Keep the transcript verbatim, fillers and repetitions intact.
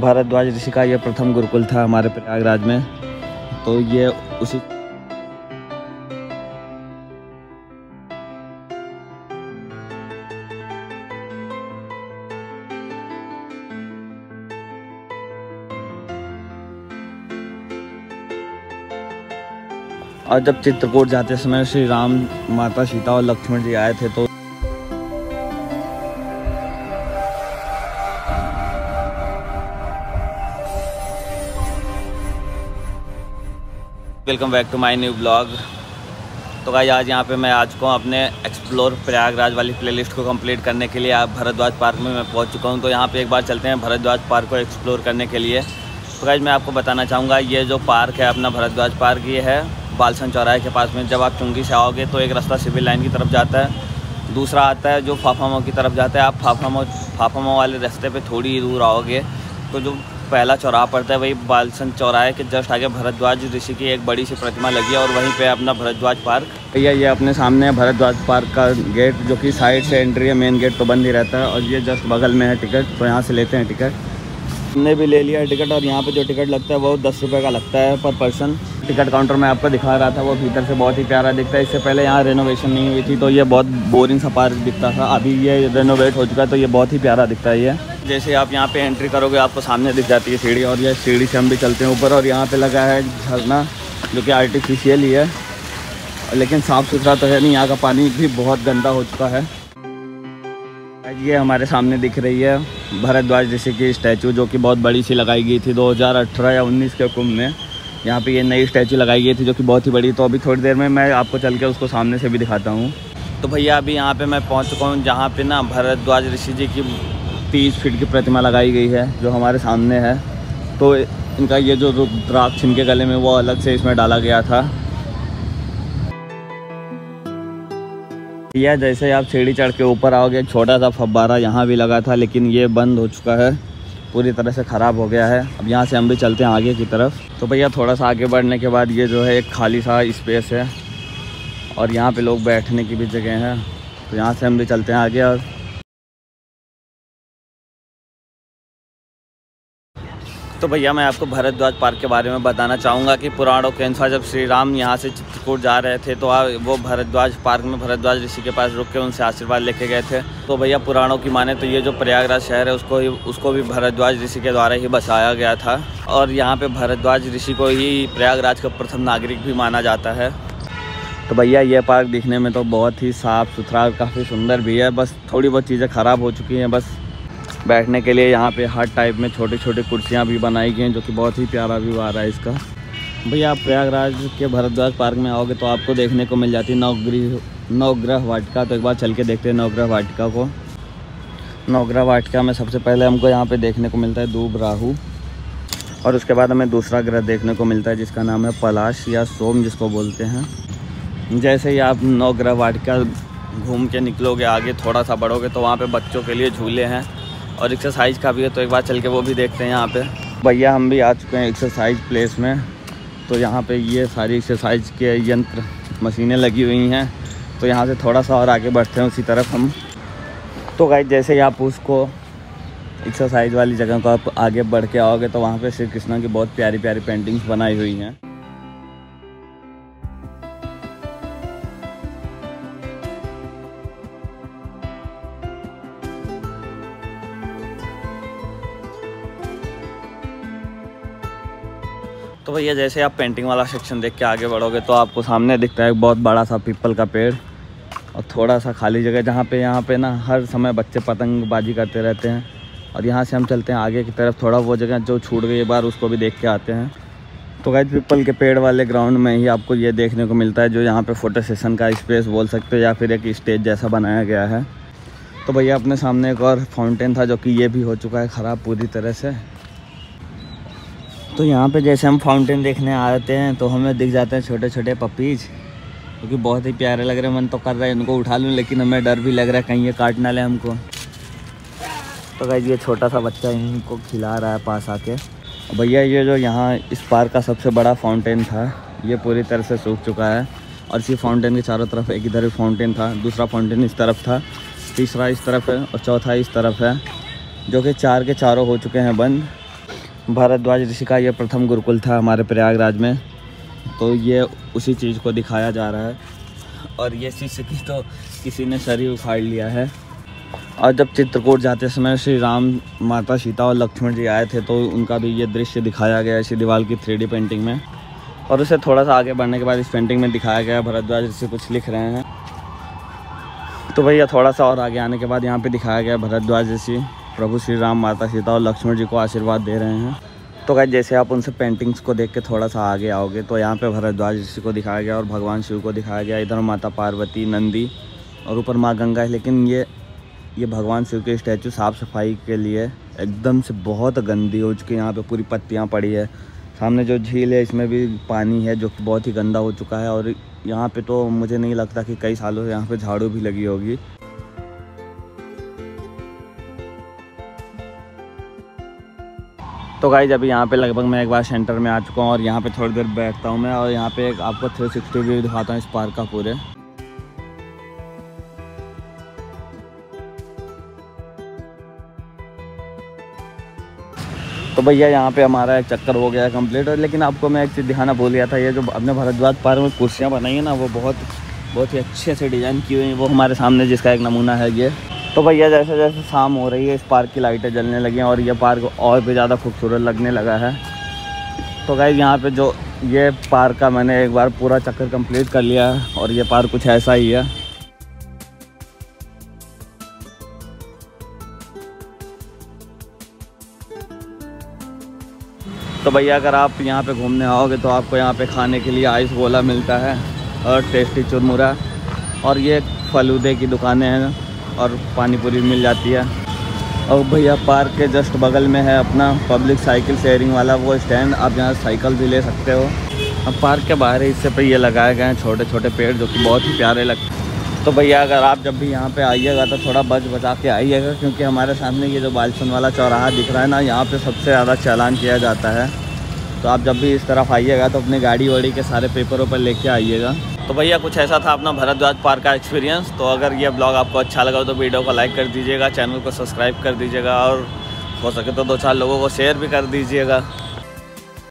भारद्वाज ऋषि का यह प्रथम गुरुकुल था हमारे प्रयागराज में। तो ये उसी और जब चित्रकूट जाते समय श्री राम, माता सीता और लक्ष्मण जी आए थे तो welcome back to my new blog. तो गाइस आज यहाँ पे मैं आज को अपने एक्सप्लोर प्रयागराज वाली प्लेलिस्ट को कंप्लीट करने के लिए आप भारद्वाज पार्क में मैं पहुँच चुका हूँ। तो यहाँ पे एक बार चलते हैं भारद्वाज पार्क को एक्सप्लोर करने के लिए। तो गाइस मैं आपको बताना चाहूँगा ये जो पार्क है अपना भारद्वाज पार्क ये है बालसन चौराहे के पास में। जब आप चुंगी से आओगे तो एक रास्ता सिविल लाइन की तरफ जाता है, दूसरा आता है जो फाफामो की तरफ जाता है। आप फाफामो फाफामो वाले रास्ते पर थोड़ी दूर आओगे तो जो पहला चौराहा पड़ता है वही बालसन चौराहे के जस्ट आगे भारद्वाज ऋषि की एक बड़ी सी प्रतिमा लगी है और वहीं पे अपना भारद्वाज पार्क। ये ये अपने सामने है भारद्वाज पार्क का गेट, जो कि साइड से एंट्री है, मेन गेट तो बंद ही रहता है। और ये जस्ट बगल में है टिकट, तो यहाँ से लेते हैं टिकट। हमने भी ले लिया है टिकट और यहाँ पर जो टिकट लगता है वो दस रुपये का लगता है पर पर्सन। टिकट काउंटर में आपको दिखा रहा था, वो भीतर से बहुत ही प्यारा दिखता है। इससे पहले यहाँ रेनोवेशन नहीं हुई थी तो ये बहुत बोरिंग सा पार्क दिखता था। अभी ये रेनोवेट हो चुका है तो ये बहुत ही प्यारा दिखता है। ये जैसे आप यहाँ पे एंट्री करोगे आपको सामने दिख जाती है सीढ़ी और ये सीढ़ी से हम भी चलते हैं ऊपर। और यहाँ पे लगा है झरना जो कि आर्टिफिशियल ही है, लेकिन साफ़ सुथरा तो है नहीं। यहाँ का पानी भी बहुत गंदा हो चुका है। ये हमारे सामने दिख रही है भारद्वाज ऋषि की स्टैचू जो कि बहुत बड़ी सी लगाई गई थी दो हज़ार अठारह या उन्नीस के कुंभ में। यहाँ पर ये नई स्टैचू लगाई गई थी जो कि बहुत ही बड़ी। तो अभी थोड़ी देर में मैं आपको चल के उसको सामने से भी दिखाता हूँ। तो भैया अभी यहाँ पर मैं पहुँच चुका हूँ जहाँ पर ना भारद्वाज ऋषि जी की तीस फीट की प्रतिमा लगाई गई है जो हमारे सामने है। तो इनका ये जो रुद्राक्ष इनके गले में वो अलग से इसमें डाला गया था। यह जैसे आप सीढ़ी चढ़ के ऊपर आओगे एक छोटा सा फव्वारा यहाँ भी लगा था, लेकिन ये बंद हो चुका है, पूरी तरह से ख़राब हो गया है। अब यहाँ से हम भी चलते हैं आगे की तरफ। तो भैया थोड़ा सा आगे बढ़ने के बाद ये जो है एक खाली सा स्पेस है और यहाँ पर लोग बैठने की भी जगह है। तो यहाँ से हम भी चलते हैं आगे। और तो भैया मैं आपको भारद्वाज पार्क के बारे में बताना चाहूँगा कि पुराणों के अनुसार जब श्री राम यहाँ से चित्रकूट जा रहे थे तो वो भारद्वाज पार्क में भारद्वाज ऋषि के पास रुक के उनसे आशीर्वाद लेके गए थे। तो भैया पुराणों की माने तो ये जो प्रयागराज शहर है उसको ही उसको भी भारद्वाज ऋषि के द्वारा ही बसाया गया था। और यहाँ पर भारद्वाज ऋषि को ही प्रयागराज का प्रथम नागरिक भी माना जाता है। तो भैया ये पार्क दिखने में तो बहुत ही साफ़ सुथरा और काफ़ी सुंदर भी है, बस थोड़ी बहुत चीज़ें ख़राब हो चुकी हैं। बस बैठने के लिए यहाँ पे हर टाइप में छोटी छोटी कुर्सियाँ भी बनाई गई हैं जो कि बहुत ही प्यारा व्यू आ रहा है इसका। भैया आप प्रयागराज के भारद्वाज पार्क में आओगे तो आपको देखने को मिल जाती है नवग्रह नवग्रह वाटिका। तो एक बार चल के देखते हैं नवग्रह वाटिका को। नवग्रह वाटिका में सबसे पहले हमको यहाँ पे देखने को मिलता है दूब राहू और उसके बाद हमें दूसरा ग्रह देखने को मिलता है जिसका नाम है पलाश या सोम जिसको बोलते हैं। जैसे ही आप नवग्रह वाटिका घूम के निकलोगे आगे थोड़ा सा बढ़ोगे तो वहाँ पर बच्चों के लिए झूले हैं और एक्सरसाइज का भी है। तो एक बार चल के वो भी देखते हैं यहाँ पे। भैया हम भी आ चुके हैं एक्सरसाइज प्लेस में। तो यहाँ पे ये सारी एक्सरसाइज के यंत्र मशीनें लगी हुई हैं। तो यहाँ से थोड़ा सा और आगे बढ़ते हैं उसी तरफ हम। तो गाइस जैसे ही आप उसको एक्सरसाइज वाली जगह को आप आगे बढ़ के आओगे तो वहाँ पर श्री कृष्णा की बहुत प्यारी प्यारी पेंटिंग्स बनाई हुई हैं। तो भैया जैसे आप पेंटिंग वाला सेक्शन देख के आगे बढ़ोगे तो आपको सामने दिखता है बहुत बड़ा सा पीपल का पेड़ और थोड़ा सा खाली जगह जहाँ पे यहाँ पे ना हर समय बच्चे पतंगबाजी करते रहते हैं। और यहाँ से हम चलते हैं आगे की तरफ, थोड़ा वो जगह जो छूट गई बार उसको भी देख के आते हैं। तो गाइस पीपल के पेड़ वाले ग्राउंड में ही आपको ये देखने को मिलता है जो यहाँ पर फोटो सेशन का स्पेस बोल सकते हो या फिर एक स्टेज जैसा बनाया गया है। तो भैया अपने सामने एक और फाउंटेन था जो कि ये भी हो चुका है ख़राब पूरी तरह से। तो यहाँ पे जैसे हम फाउंटेन देखने आते हैं तो हमें दिख जाते हैं छोटे छोटे पपीज जो कि बहुत ही प्यारे लग रहे हैं। मन तो कर रहा है उनको उठा लूँ लेकिन हमें डर भी लग रहा है कहीं ये काट ना ले हमको। तो गाइस ये छोटा सा बच्चा इनको खिला रहा है पास आके। भैया ये जो यहाँ इस पार्क का सबसे बड़ा फाउंटेन था ये पूरी तरह से सूख चुका है। और इसी फाउंटेन के चारों तरफ एक इधर फाउंटेन था, दूसरा फाउंटेन इस तरफ था, तीसरा इस तरफ है और चौथा इस तरफ है, जो कि चार के चारों हो चुके हैं बंद। भारद्वाज ऋषि का यह प्रथम गुरुकुल था हमारे प्रयागराज में, तो ये उसी चीज़ को दिखाया जा रहा है। और ये शिष्य की तो किसी ने शरीर उखाड़ लिया है। और जब चित्रकूट जाते समय श्री राम, माता सीता और लक्ष्मण जी आए थे तो उनका भी ये दृश्य दिखाया गया इसी दीवार की थ्री डी पेंटिंग में। और उसे थोड़ा सा आगे बढ़ने के बाद इस पेंटिंग में दिखाया गया भारद्वाज ऋषि कुछ लिख रहे हैं। तो भैया थोड़ा सा और आगे आने के बाद यहाँ पे दिखाया गया भारद्वाज ऋषि प्रभु श्री राम, माता सीता और लक्ष्मण जी को आशीर्वाद दे रहे हैं। तो गाइस जैसे आप उनसे पेंटिंग्स को देख के थोड़ा सा आगे आओगे तो यहाँ पे भारद्वाज ऋषि को दिखाया गया और भगवान शिव को दिखाया गया, इधर माता पार्वती, नंदी और ऊपर माँ गंगा है। लेकिन ये ये भगवान शिव के स्टैचू साफ़ सफाई के लिए एकदम से बहुत गंदी हो चुकी है, यहाँ पर पूरी पत्तियाँ पड़ी है। सामने जो झील है इसमें भी पानी है जो कि बहुत ही गंदा हो चुका है। और यहाँ पे तो मुझे नहीं लगता कि कई सालों से यहाँ पे झाड़ू भी लगी होगी। तो गाइस अभी यहाँ पे लगभग मैं एक बार सेंटर में आ चुका हूँ और यहाँ पे थोड़ी देर बैठता हूँ मैं और यहाँ पे एक आपको थ्री सिक्सटी व्यू दिखाता हूँ इस पार्क का पूरे। तो भैया यहाँ पे हमारा एक चक्कर हो गया है कंप्लीट। और लेकिन आपको मैं एक चीज़ दिखाना भूल गया था, ये जो अपने भारद्वाज पार्क में कुर्सियाँ बनाई हैं ना वो बहुत बहुत ही अच्छे से डिज़ाइन की हुई हैं, वो हमारे सामने जिसका एक नमूना है ये। तो भैया जैसे जैसे शाम हो रही है इस पार्क की लाइटें जलने लगी हैं और ये पार्क और भी ज़्यादा खूबसूरत लगने लगा है। तो गाइस यहाँ पर जो ये पार्क का मैंने एक बार पूरा चक्कर कम्प्लीट कर लिया है और ये पार्क कुछ ऐसा ही है। तो भैया अगर आप यहाँ पे घूमने आओगे तो आपको यहाँ पे खाने के लिए आइस गोला मिलता है और टेस्टी चुरमुरा, और ये फलूदे की दुकानें हैं और पानीपुरी मिल जाती है। और भैया पार्क के जस्ट बगल में है अपना पब्लिक साइकिल शेयरिंग वाला वो स्टैंड, आप यहाँ साइकिल भी ले सकते हो। अब पार्क के बाहर हिस्से पर ये लगाए गए हैं छोटे छोटे पेड़ जो कि बहुत ही प्यारे लगते हैं। तो भैया अगर आप जब भी यहाँ पर आइएगा तो थोड़ा बच बचा के आइएगा, क्योंकि हमारे सामने ये जो बालसन वाला चौराहा दिख रहा है ना, यहाँ पर सबसे ज़्यादा चालान किया जाता है। तो आप जब भी इस तरफ आइएगा तो अपनी गाड़ी वाड़ी के सारे पेपरों पर लेके आइएगा। तो भैया कुछ ऐसा था अपना भारद्वाज पार्क का एक्सपीरियंस। तो अगर ये ब्लॉग आपको अच्छा लगा हो तो वीडियो को लाइक कर दीजिएगा, चैनल को सब्सक्राइब कर दीजिएगा और हो सके तो दो चार लोगों को शेयर भी कर दीजिएगा।